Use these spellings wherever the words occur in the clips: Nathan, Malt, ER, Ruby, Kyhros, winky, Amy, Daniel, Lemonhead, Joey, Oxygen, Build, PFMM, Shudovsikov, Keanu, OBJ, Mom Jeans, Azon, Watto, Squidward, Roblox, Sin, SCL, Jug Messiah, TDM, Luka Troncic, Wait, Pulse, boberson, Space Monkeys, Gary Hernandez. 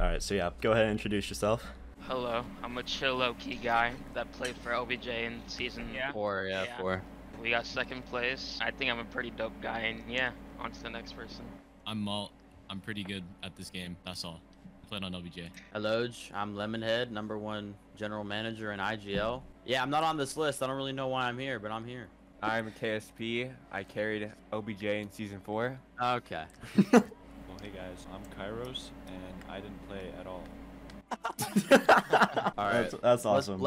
Alright, so yeah, go ahead and introduce yourself. Hello, I'm a chill low-key guy that played for LBJ in season four. We got second place. I think I'm a pretty dope guy, and yeah, on to the next person. I'm Malt. I'm pretty good at this game, that's all. I played on LBJ. Hello, I'm Lemonhead, #1 general manager in IGL. Yeah, I'm not on this list. I don't really know why I'm here, but I'm here. I'm KSP. I carried OBJ in season 4. Okay. Well, hey guys, I'm Kyhros, and I didn't play at all. All right, that's awesome.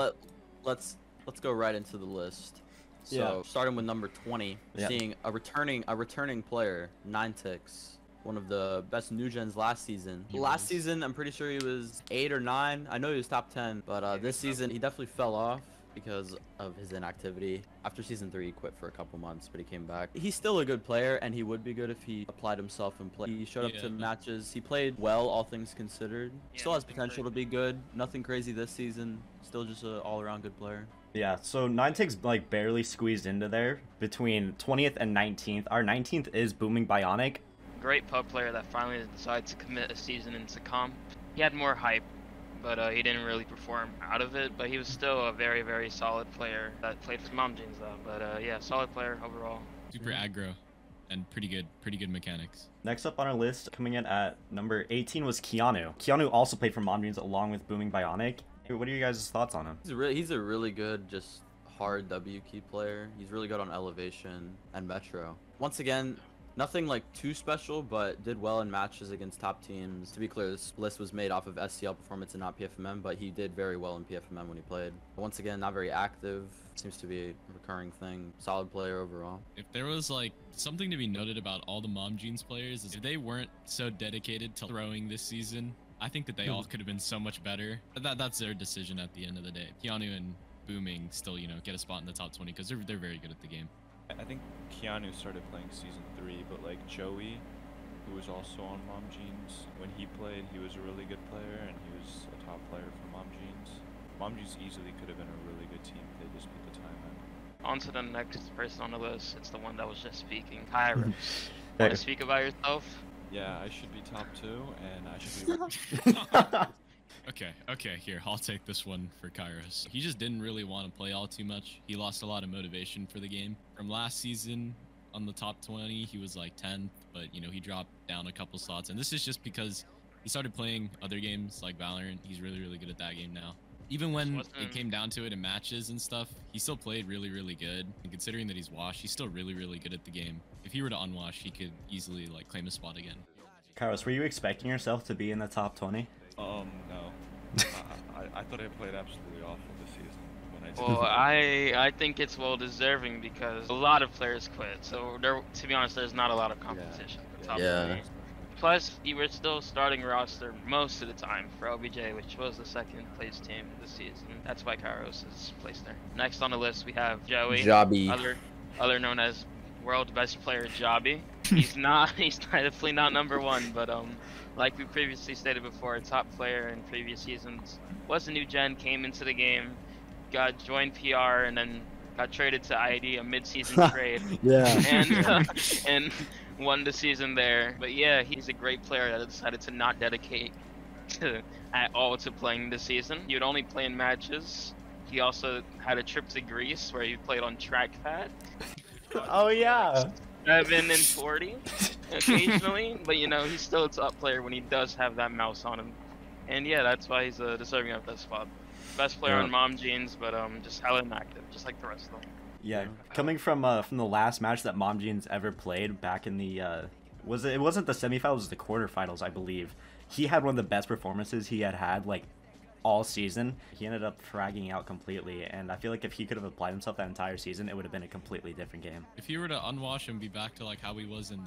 Let's go right into the list. So starting with number 20, seeing a returning player, Nineticks, one of the best new gens last season. Last season, I'm pretty sure he was 8 or 9. I know he was top 10, but this season he definitely fell off because of his inactivity. After season 3, he quit for a couple months, but he came back. He's still a good player, and he would be good if he applied himself and played. He showed up to matches. He played well, all things considered. Still has potential to be good. Nothing crazy this season. Still just an all-around good player. Yeah, so Nineticks like barely squeezed into there between 20th and 19th. Our 19th is Booming_bionics. Great pub player that finally decided to commit a season into comp. He had more hype, but he didn't really perform out of it, but he was still a very, very solid player that played for Mom Jeans though, but yeah, solid player overall. Super aggro and pretty good mechanics. Next up on our list, coming in at number 18 was Keanu. Keanu also played for Mom Jeans along with Booming_bionics. Hey, what are you guys' thoughts on him? He's a really good, just hard W key player. He's really good on elevation and metro. Once again, nothing like too special, but did well in matches against top teams. To be clear, this list was made off of SCL performance and not PFMM, but he did very well in PFMM when he played. Once again, not very active. Seems to be a recurring thing. Solid player overall. If there was like something to be noted about all the Mom Jeans players, is if they weren't so dedicated to throwing this season, I think that they all could have been so much better. But that's their decision at the end of the day. Keanu and Booming still, you know, get a spot in the top 20 because they're very good at the game. I think Keanu started playing season 3, but like Joey, who was also on Mom Jeans, when he played, he was a really good player and he was a top player for Mom Jeans. Mom Jeans easily could have been a really good team if they just put the time in. On to the next person on the list, it's the one that was just speaking, Kyhros. Want to speak about yourself? Yeah, I should be top 2 and I should be... Okay, here, I'll take this one for Kyhros. He just didn't really want to play all too much. He lost a lot of motivation for the game. From last season, on the top 20, he was like 10th, but, you know, he dropped down a couple slots. And this is just because he started playing other games like Valorant. He's really, really good at that game now. Even when it came down to it in matches and stuff, he still played really, really good. And considering that he's washed, he's still really, really good at the game. If he were to unwash, he could easily, like, claim a spot again. Kyhros, were you expecting yourself to be in the top 20? No. I thought I played absolutely awful this season. When I did. Well, I think it's well deserving because a lot of players quit. So there, to be honest, there's not a lot of competition for top 20. Plus, you were still starting roster most of the time for LBJ, which was the second place team this season. That's why Kyhros is placed there. Next on the list, we have Joey, Jobby, other known as world best player Jobby. He's definitely not number 1, but like we previously stated before, a top player in previous seasons, was a new gen, came into the game, joined PR, and then got traded to ID, a mid-season trade, and won the season there. But yeah, he's a great player that decided to not dedicate at all to playing this season. He would only play in matches. He also had a trip to Greece where he played on trackpad. Oh yeah. 7 and 40 occasionally, but you know, he's still a top player when he does have that mouse on him. And yeah, that's why he's deserving of that spot. Best player on Mom Jeans, but just hella inactive, just like the rest of them. Yeah, coming from the last match that Mom Jeans ever played back in the, it wasn't the semifinals, it was the quarterfinals, I believe. He had one of the best performances he had like all season. He ended up fragging out completely, and I feel like if he could have applied himself that entire season, it would have been a completely different game. If he were to unwash and be back to like how he was in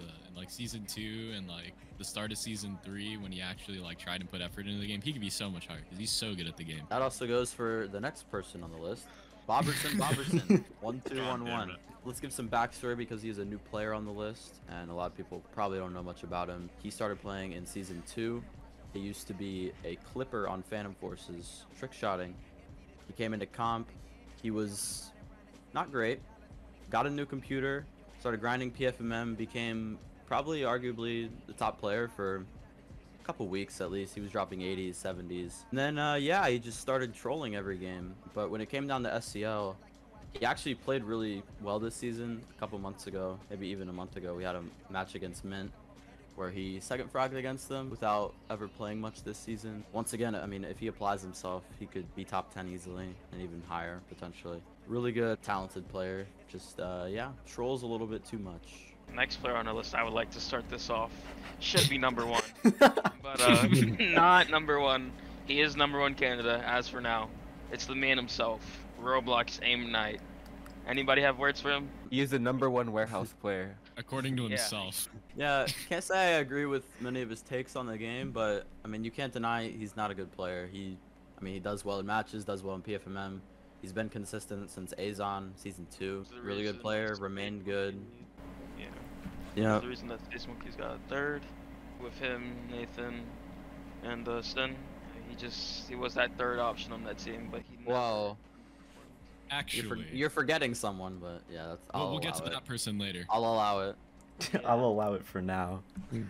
season 2 and like the start of season 3, when he actually like tried and put effort into the game, he could be so much higher because he's so good at the game. That also goes for the next person on the list, boberson. 1211. Let's give some backstory because he's a new player on the list, and a lot of people probably don't know much about him. He started playing in season 2. He used to be a clipper on Phantom Forces, trick-shotting. He came into comp. He was not great. Got a new computer, started grinding PFMM, became probably arguably the top player for couple weeks at least, he was dropping 80s, 70s. And then, yeah, he just started trolling every game. But when it came down to SCL, he actually played really well this season. A couple months ago, maybe even a month ago, we had a match against Mint where he second frogged against them without ever playing much this season. Once again, I mean, if he applies himself, he could be top 10 easily and even higher potentially. Really good, talented player. Just, yeah, trolls a little bit too much. Next player on our list, I would like to start this off. Should be number one, but not number one. He is number one Canada as for now. It's the man himself, Roblox Aim Knight. Anybody have words for him? He is the number one warehouse player. According to himself. Yeah, can't say I agree with many of his takes on the game, but I mean, you can't deny he's not a good player. He does well in matches, does well in PFMM. He's been consistent since Azon season 2. Really good player, remained good. Yeah. Yeah. The reason that Space Monkeys got third with him, Nathan, and Sin. He was that third option on that team, but he. Wow. Actually, you're forgetting someone, but yeah, that's. We'll get to that person later. I'll allow it. Yeah. I'll allow it for now. Who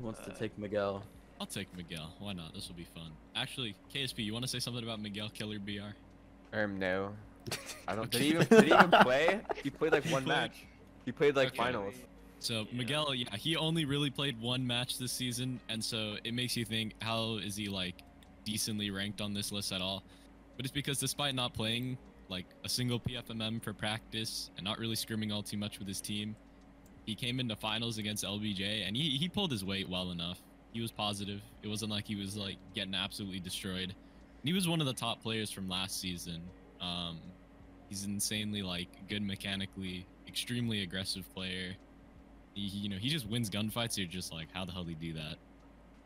wants to take Miguel? I'll take Miguel. Why not? This will be fun. Actually, KSP, you want to say something about Miguel KillerBR? No. I don't. Did he even play? He played like one match. He played like finals. So yeah. Miguel, yeah, he only really played one match this season, and so it makes you think, how is he like decently ranked on this list at all? But it's because despite not playing like a single PFMM for practice and not really scrimming all too much with his team, he came into finals against LBJ and he pulled his weight well enough. He was positive. It wasn't like he was like getting absolutely destroyed. And he was one of the top players from last season. He's insanely like good mechanically, extremely aggressive player. He just wins gunfights. You're just like, how the hell did he do that?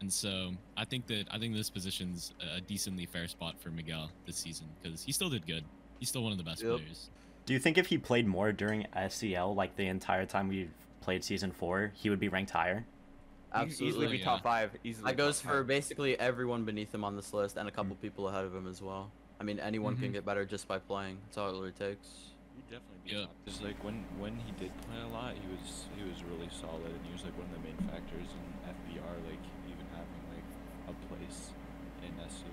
And so I think this position's a decently fair spot for Miguel this season because he still did good. He's still one of the best players. Do you think if he played more during SCL, like the entire time we've played season 4, he would be ranked higher? Absolutely. Easily be top 5. Easily. That goes for basically everyone beneath him on this list and a couple people ahead of him as well. I mean, anyone can get better just by playing. That's all it really takes. He'd definitely be top. Just like when he did play a lot, he was really solid and he was like one of the main factors in FBR, like even having like a place in SCL.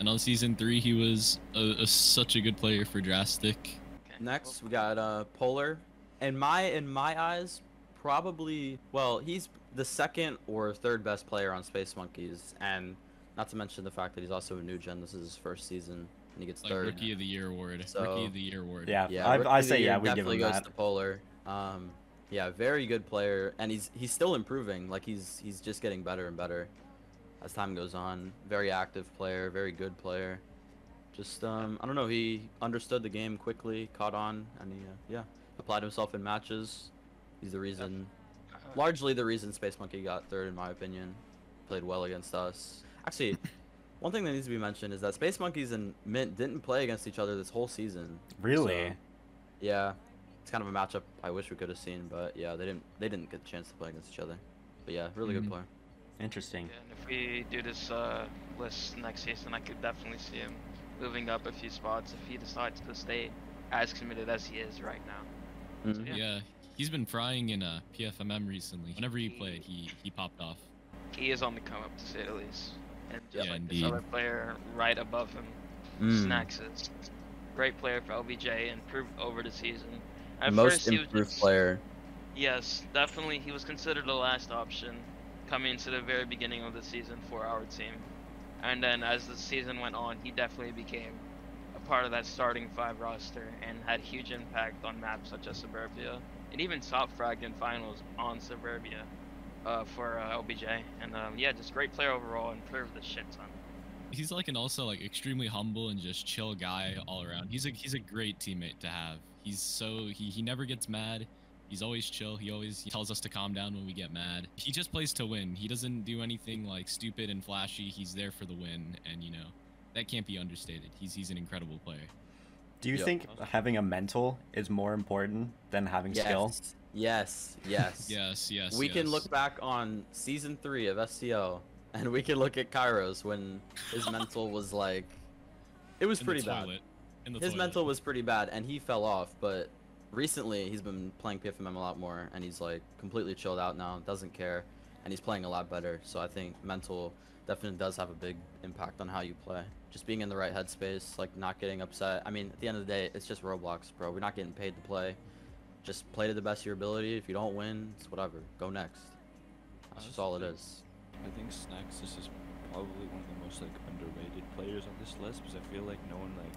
And on season 3, he was such a good player for Drastic. Next, we got Polar. In my eyes, probably, well, he's the second or third best player on Space Monkeys, and not to mention the fact that he's also a new gen. This is his first season, and he gets like third. Rookie of the Year award. So, Rookie of the Year award. Yeah, yeah. I say yeah. We definitely give him that. Goes to Polar. Yeah, very good player, and he's still improving. Like he's just getting better and better as time goes on. Very active player, very good player. Just I don't know, he understood the game quickly, caught on, and he yeah, applied himself in matches. He's the reason, largely the reason Space Monkey got third in my opinion. Played well against us. Actually, one thing that needs to be mentioned is that Space Monkeys and Mint didn't play against each other this whole season. Really? So, yeah, it's kind of a matchup I wish we could have seen, but yeah, they didn't get the chance to play against each other. But yeah, really good player. Interesting. Yeah, and if we do this list next season, I could definitely see him moving up a few spots if he decides to stay as committed as he is right now. So, yeah, he's been frying in PFMM recently. Whenever he played, he popped off. He is on the come up, to say the least. And just this other player right above him, snax_us. Great player for LBJ, improved over the season. At Most first, improved he was just, player. Yes, definitely. He was considered the last option coming into the very beginning of the season for our team. And then as the season went on, he definitely became a part of that starting 5 roster and had huge impact on maps such as Suburbia and even top fragged in finals on Suburbia for LBJ. And yeah, just great player overall, improved the shit ton. He's like an also like extremely humble and just chill guy all around. He's a great teammate to have. He's so he never gets mad. He's always chill. He always tells us to calm down when we get mad. He just plays to win. He doesn't do anything like stupid and flashy. He's there for the win, and you know, that can't be understated. He's an incredible player. Do you think having a mental is more important than having skill? Yes, yes. yes. We can look back on season 3 of SCL, and we can look at Kyhros when his mental was like, it was pretty bad. His mental was pretty bad, and he fell off, but recently he's been playing PFMM a lot more, and he's like completely chilled out now, doesn't care. and he's playing a lot better. So I think mental definitely does have a big impact on how you play. Just being in the right headspace, like not getting upset. I mean, at the end of the day, it's just Roblox, bro. We're not getting paid to play. Just play to the best of your ability. If you don't win, it's whatever. Go next. That's just all it is. I think Snax is probably one of the most like underrated players on this list, because I feel like no one like,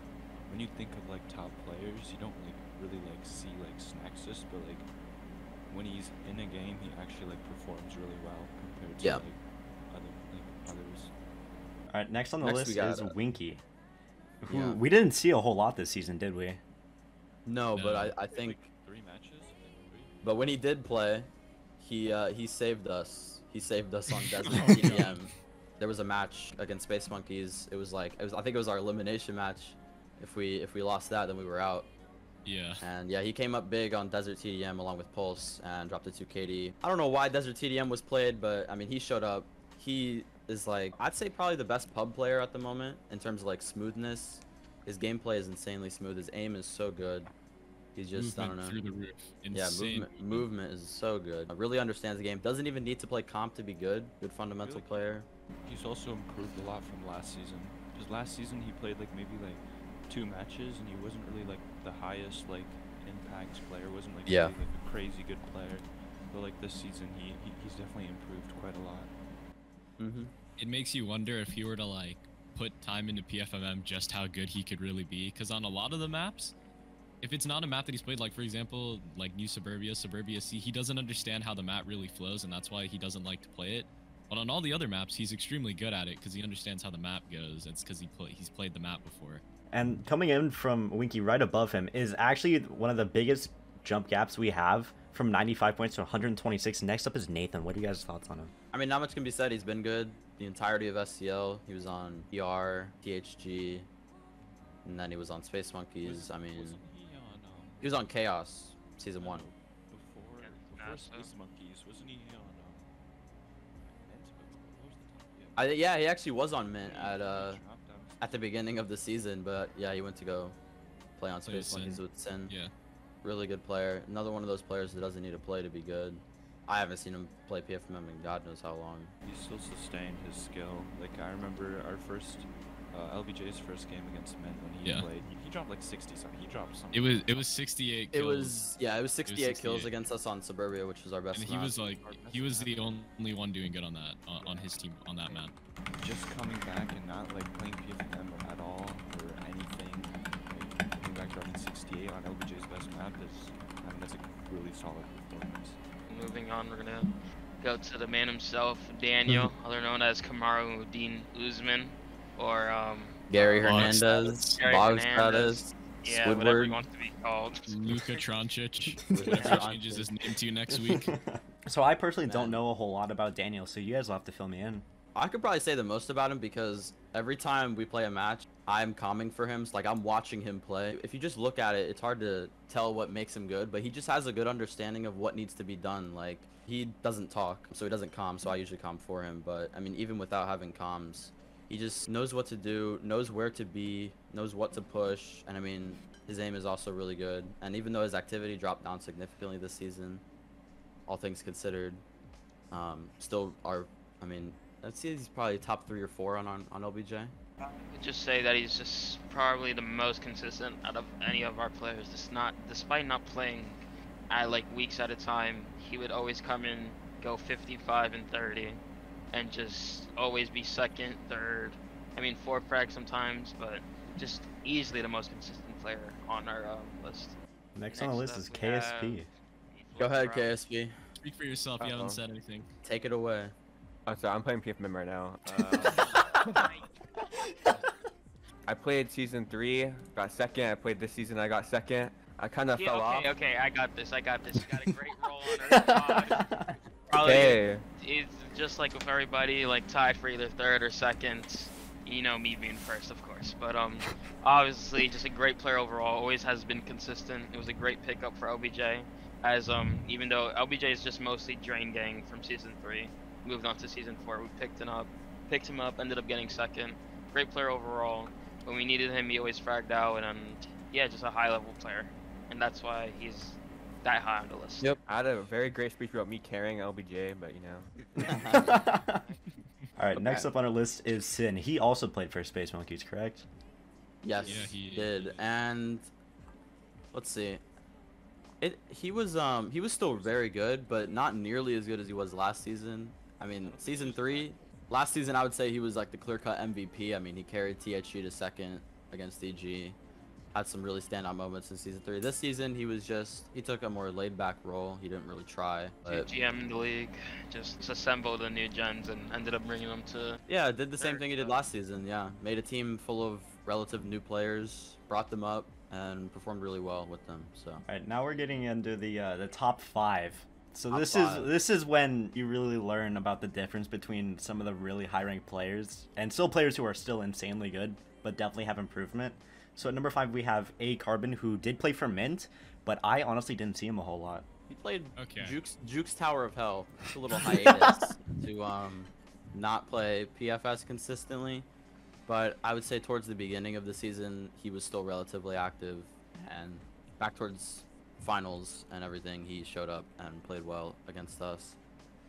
when you think of like top players, you don't like really like see like Snaxus, but like when he's in a game, he actually like performs really well compared to like others. All right, next on the list is Winky, who we didn't see a whole lot this season, did we? No, but I think like 3 matches. But when he did play, he saved us. He saved us on Desmond TDM. There was a match against Space Monkeys. It was like I think it was our elimination match. If we lost that, then we were out. Yeah. And yeah, he came up big on Desert TDM along with Pulse and dropped it to KD. I don't know why Desert TDM was played, but I mean, he showed up. He is like, I'd say probably the best pub player at the moment in terms of like smoothness. His gameplay is insanely smooth. His aim is so good. He's just, movement, I don't know. Through the roof. Insane. Yeah, movement is so good. Really understands the game. Doesn't even need to play comp to be good. Good fundamental player. He's also improved a lot from last season. Because last season he played like maybe like 2 matches, and he wasn't really like the highest like impact player, wasn't like, really, like a crazy good player, but like this season he's definitely improved quite a lot. It makes you wonder if he were to like put time into PFMM just how good he could really be, because on a lot of the maps, if it's not a map that he's played, like for example like New Suburbia C, he doesn't understand how the map really flows, and that's why he doesn't like to play it. But on all the other maps he's extremely good at it because he understands how the map goes. It's because he's played the map before. And coming in from Winky, right above him, is actually one of the biggest jump gaps we have, from 95 points to 126. Next up is Nathan. What are you guys' thoughts on him? I mean, not much can be said. He's been good the entirety of SCL. He was on ER, THG, and then he was on Space Monkeys. I mean, he was on Kyhros Season 1. Before Space Monkeys, wasn't he on? Yeah, he actually was on Mint at the beginning of the season, but yeah, he went to go play on Space Monkeys with Sin. Yeah, really good player. Another one of those players that doesn't need to play to be good. I haven't seen him play PFMM in God knows how long. He still sustained his skill. Like I remember our first LBJ's first game against Mint when he played. He dropped like 60 something. He dropped something. It was 68 kills. It was 68 kills against us on Suburbia, which was our best. And he was like, he was the only one doing good on that on his team on that map. Just coming back and not like playing PFMM at all or anything. Like, coming back dropping 68 on LBJ's best map is, I mean, that's a really solid performance. Moving on, we're gonna go to the man himself, Daniel, other known as Kamaru Dean Uzman. Or Gary Hernandez, Boggs Pettis, Squidward, whatever he wants to be called. Luka Troncic, whatever he changes his name to next week. So I personally don't know a whole lot about Daniel, so you guys will have to fill me in. I could probably say the most about him because every time we play a match, I'm calming for him. So, like, I'm watching him play. If you just look at it, it's hard to tell what makes him good, but he just has a good understanding of what needs to be done. Like, he doesn't talk, so he doesn't calm, so I usually calm for him. But, I mean, even without having comms, he just knows what to do, knows where to be, knows what to push. And I mean, his aim is also really good. And even though his activity dropped down significantly this season, all things considered, still are, I mean, I'd say he's probably top 3 or 4 on LBJ. I'd just say that he's just probably the most consistent out of any of our players. Despite not playing at like weeks at a time, he would always come in, go 55 and 30. And just always be second, third. I mean, 4 frag sometimes, but just easily the most consistent player on our list. Next on the list is KSP. Go ahead, KSP. Speak for yourself. You haven't said anything. Take it away. So I'm playing PFMM right now. I played season 3, got second. I played this season, I got second. I kind of fell off. Okay, I got this. You got a great role on our squad. Probably it's just like with everybody, like tied for either 3rd or 2nd, you know, me being first, of course. But obviously just a great player overall, always has been consistent. It was a great pickup for LBJ, as even though LBJ is just mostly drain gang from season 3, moved on to season 4. We picked him up, ended up getting second. Great player overall. When we needed him, he always fragged out, and yeah, just a high level player. And that's why he's that high on the list. Yep. I had a very great speech about me carrying LBJ, but you know. All right, next up on our list is Sin. He also played for Space Monkeys, correct? Yes, yeah, he did. And let's see. He was still very good, but not nearly as good as he was last season. I mean, season 3, last season I would say he was like the clear-cut MVP. I mean, he carried THG to second against DG. Had some really standout moments in season 3. This season he was just, he took a more laid-back role. He didn't really try. But... GM in the league, just assembled the new gens and ended up bringing them to... Yeah, did the same thing he did last season, yeah. Made a team full of relative new players, brought them up, and performed really well with them. So all right, now we're getting into the top 5. So this is when you really learn about the difference between some of the really high ranked players and still players who are still insanely good but definitely have improvement. So at number 5 we have A Carbon, who did play for Mint, but I honestly didn't see him a whole lot. He played Juke's Tower of Hell. It's a little hiatus to not play PFS consistently. But I would say towards the beginning of the season, he was still relatively active, and back towards finals and everything, he showed up and played well against us.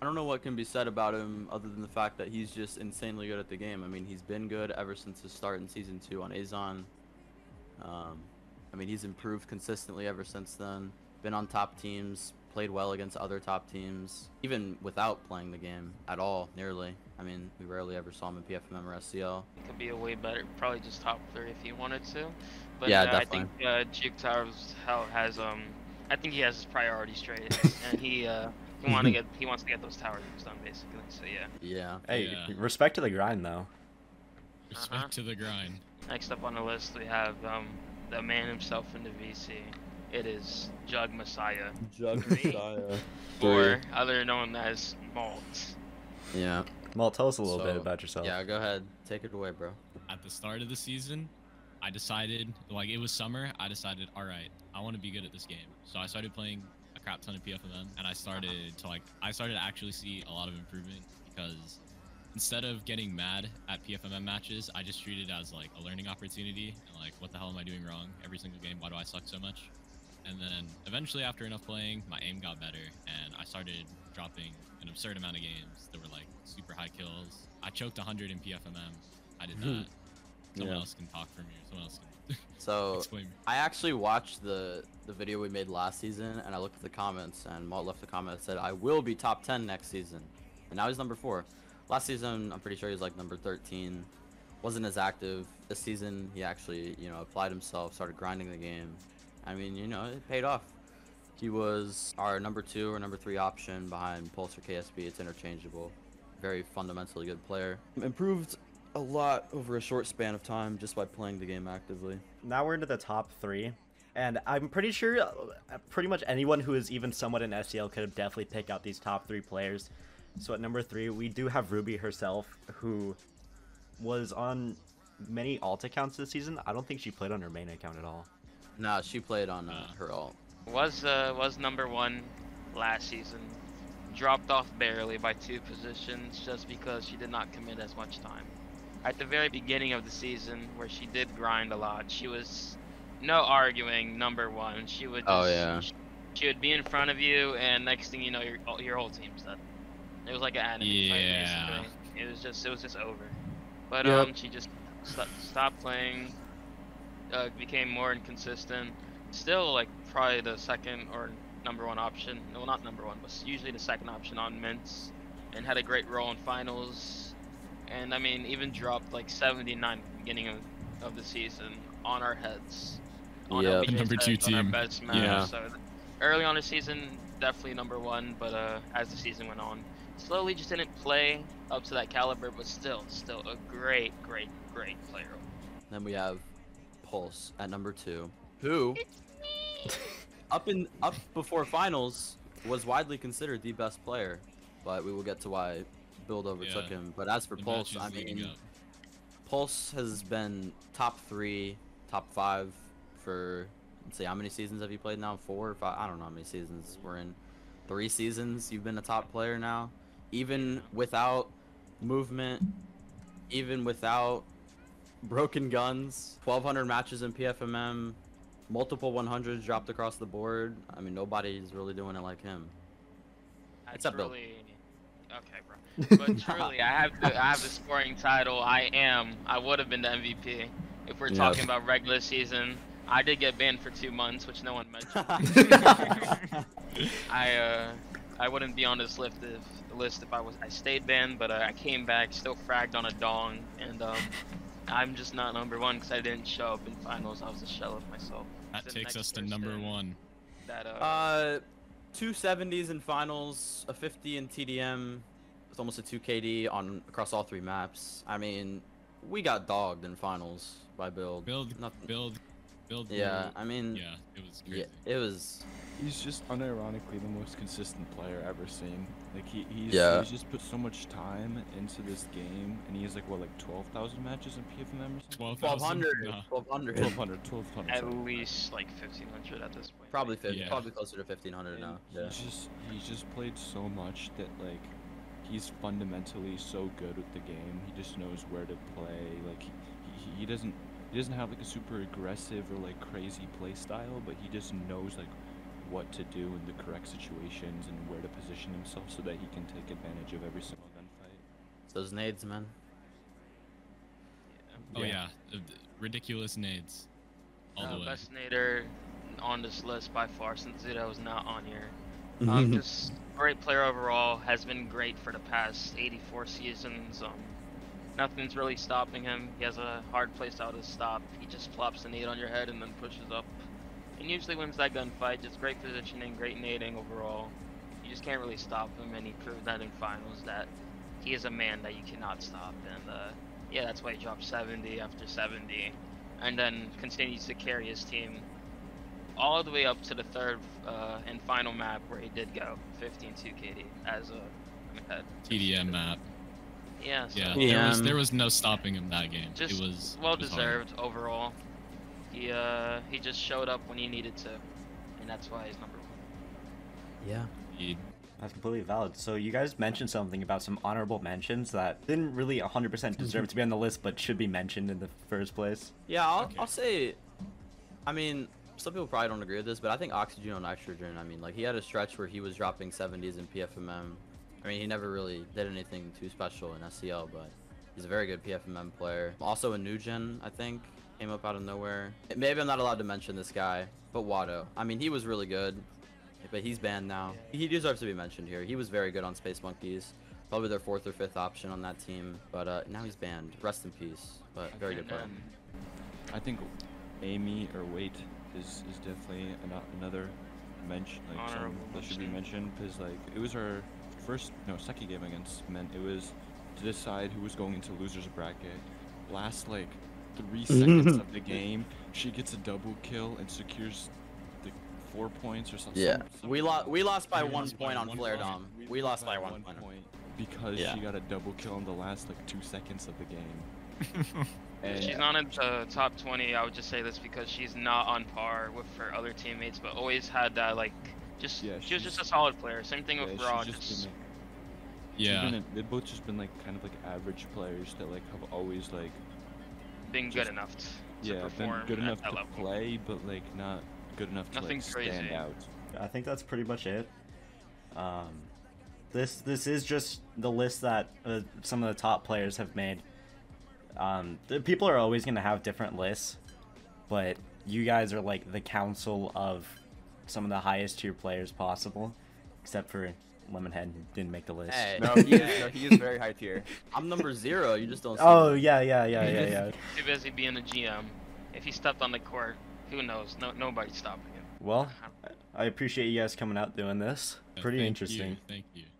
I don't know what can be said about him other than the fact that he's just insanely good at the game. I mean, he's been good ever since his start in season 2 on Azon. I mean, he's improved consistently ever since then, been on top teams, played well against other top teams, even without playing the game at all, nearly. I mean, we rarely ever saw him in PFMM or SCL. He could be a way better, probably just top 3 if he wanted to. But yeah, definitely. I think Juke Towers has, I think he has his priorities straight, and he wants to get those tower moves done, basically. So yeah. Yeah. Hey, respect to the grind though. Respect to the grind. Next up on the list we have the man himself in the VC. It is Jug Messiah. Jug Messiah. Or other known as Malt. Yeah. Malt, tell us a little bit about yourself. Yeah, go ahead. Take it away, bro. At the start of the season, I decided, like it was summer, I decided, all right, I want to be good at this game. So I started playing a crap ton of PFMM, and I started to actually see a lot of improvement, because instead of getting mad at PFMM matches, I just treated it as like a learning opportunity, and like, what the hell am I doing wrong every single game? Why do I suck so much? And then eventually, after enough playing, my aim got better, and I started dropping an absurd amount of games that were like super high kills. I choked 100 in PFMM. I did that. Someone else can talk for me, or someone else can explain me. I actually watched the video we made last season, and I looked at the comments, and Malt left a comment that said, I will be top 10 next season. And now he's number 4. Last season, I'm pretty sure he was like number 13. Wasn't as active. This season, he actually, you know, applied himself, started grinding the game. I mean, you know, it paid off. He was our number 2 or number 3 option behind Pulse or KSP. It's interchangeable. Very fundamentally good player. Improved a lot over a short span of time just by playing the game actively. Now we're into the top 3. And I'm pretty sure pretty much anyone who is even somewhat in SCL could have definitely picked out these top 3 players. So at number 3, we do have Ruby herself, who was on many alt accounts this season. I don't think she played on her main account at all. No, she played on her alt. Was number 1 last season. Dropped off barely by 2 positions just because she did not commit as much time. At the very beginning of the season, where she did grind a lot, she was, no arguing, number 1. She would just, she would be in front of you, and next thing you know, your whole team's done. It was like an anime fight, basically. It was just over. But she just stopped playing. Became more inconsistent. Still, like, probably the second or number 1 option. No, not number 1, but usually the second option on Mints, and had a great role in finals. And I mean, even dropped like 79 at the beginning of the season on our heads. On number 2 team. On our best match. Yeah. So early on the season, definitely number 1. But as the season went on, slowly just didn't play up to that caliber. But still a great player. Then we have Pulse at number 2, who up before finals was widely considered the best player, but we will get to why Build overtook him. But as for Pulse, I mean, Pulse has been top 3, top 5 for, let's see, how many seasons have you played now? 4 or 5? I don't know how many seasons we're in. 3 seasons you've been a top player now, even without movement, even without broken guns. 1,200 matches in PFMM, Multiple 100s dropped across the board. I mean, nobody's really doing it like him. Except Bill. Okay, bro. But truly, I have the scoring title. I would have been the MVP if we're talking about regular season. I did get banned for 2 months, which no one mentioned. I wouldn't be on this list if I stayed banned, but I came back still fragged on a dong, and I'm just not number one because I didn't show up in finals. I was a shell of myself. That takes us to number one. That 270s in finals, a 50 in TDM, with almost a 2KD on across all three maps. I mean, we got dogged in finals by Build. Build. Yeah, I mean. Yeah, it was crazy. Yeah, it was. He's just unironically the most consistent player I've ever seen. Like he's just put so much time into this game, and he has like what, like 12,000 matches in PFMM or something. 1,200. 1,200. At least like 1,500 at this point. Probably 50. Yeah. Probably closer to 1,500 now. Yeah. He's just played so much that like he's fundamentally so good with the game. He just knows where to play. Like he doesn't have like a super aggressive or like crazy play style, but he just knows like what to do in the correct situations and where to position himself so that he can take advantage of every single gunfight. It's those nades, man. Yeah. Oh yeah, ridiculous nades. All the way. Best nader on this list by far since Zito's not on here. Just great player overall, has been great for the past 84 seasons. Nothing's really stopping him. He has a hard place out to stop. He just plops the nade on your head and then pushes up. And usually wins that gunfight. Just great positioning, great nading overall. You just can't really stop him, and he proved that in finals that he is a man that you cannot stop. And yeah, that's why he dropped 70 after 70, and then continues to carry his team all the way up to the third and final map where he did go 15-2 KD as a TDM map. Yeah, so yeah. There was no stopping him that game. Just it was well deserved overall. He just showed up when he needed to, and that's why he's number one. Yeah. That's completely valid. So you guys mentioned something about some honorable mentions that didn't really 100% deserve to be on the list, but should be mentioned in the first place. Yeah, I'll say, I mean, some people probably don't agree with this, but I think Oxygen on Nitrogen, I mean, like he had a stretch where he was dropping 70s in PFMM. I mean, he never really did anything too special in SCL, but he's a very good PFMM player. Also a new gen, I think. Came up out of nowhere. Maybe I'm not allowed to mention this guy, but Watto. I mean, he was really good, but he's banned now. He deserves to be mentioned here. He was very good on Space Monkeys, probably their 4th or 5th option on that team, but now he's banned. Rest in peace, but very good player. I think Amy or Wait is definitely another mention. Like some that should be mentioned because like it was our second game against Mint. It was to decide who was going into losers bracket. Last like 3 seconds of the game, she gets a double kill and secures the 4 points or something. Yeah, we lost by 1 point on Flare Dom. We lost by 1 point because she got a double kill in the last like 2 seconds of the game. And she's not in the top 20. I would just say this because she's not on par with her other teammates, but always had that like she was just a solid player. Same thing with Raw. They've both just been like kind of like average players that like have always like been good enough to perform, good enough to play, but like not good enough to like stand out. I think that's pretty much it. This is just the list that some of the top players have made. People are always going to have different lists, but you guys are like the council of some of the highest tier players possible, except for Lemonhead didn't make the list. Hey. No, he is very high tier. I'm number 0. You just don't. Oh yeah. Too busy being a GM. If he stepped on the court, who knows? No, nobody's stopping him. Well, I appreciate you guys coming out doing this. Pretty interesting. Thank you.